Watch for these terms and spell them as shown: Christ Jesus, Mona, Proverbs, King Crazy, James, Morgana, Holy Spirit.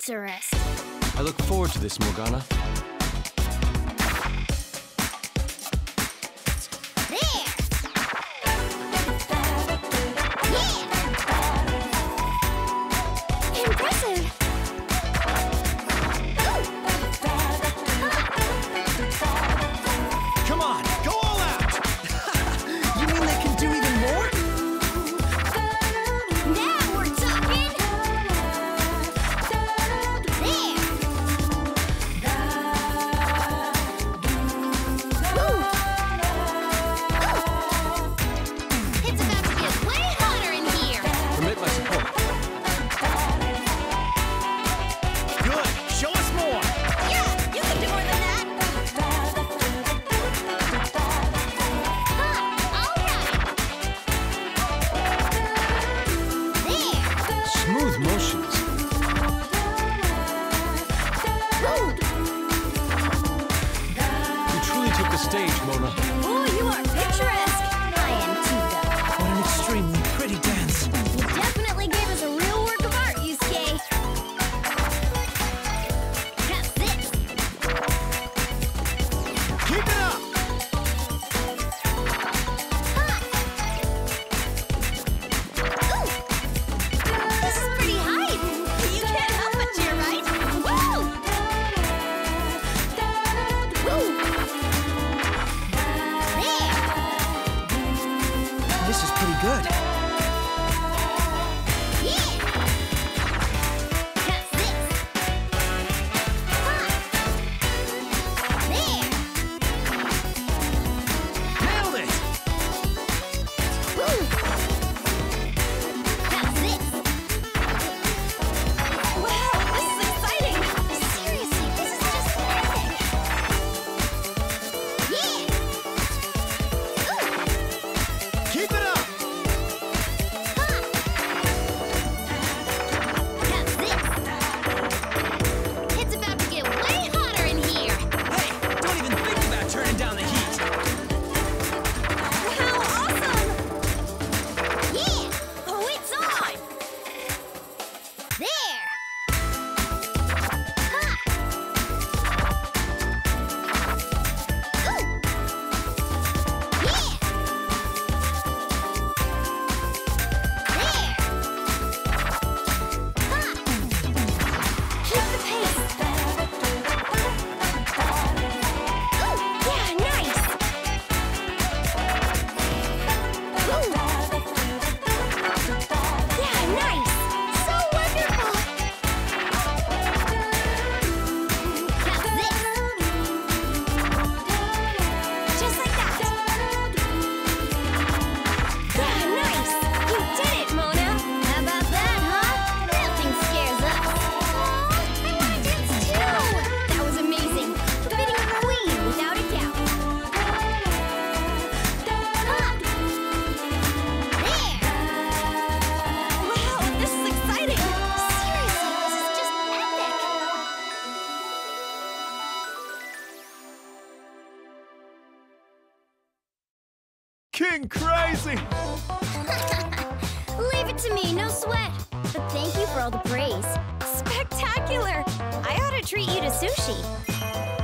Pinterest. I look forward to this, Morgana. Stage, Mona. Oh, you are picturesque. I am too, though. What an extremely pretty dance. You definitely gave us a real work of art, Yusuke. That's it. Keep it up. Hot. Ooh. This is pretty hype. You can't help but cheer, right? Woo! Woo! This is pretty good. King Crazy! Leave it to me, no sweat. But thank you for all the praise. Spectacular! I ought to treat you to sushi.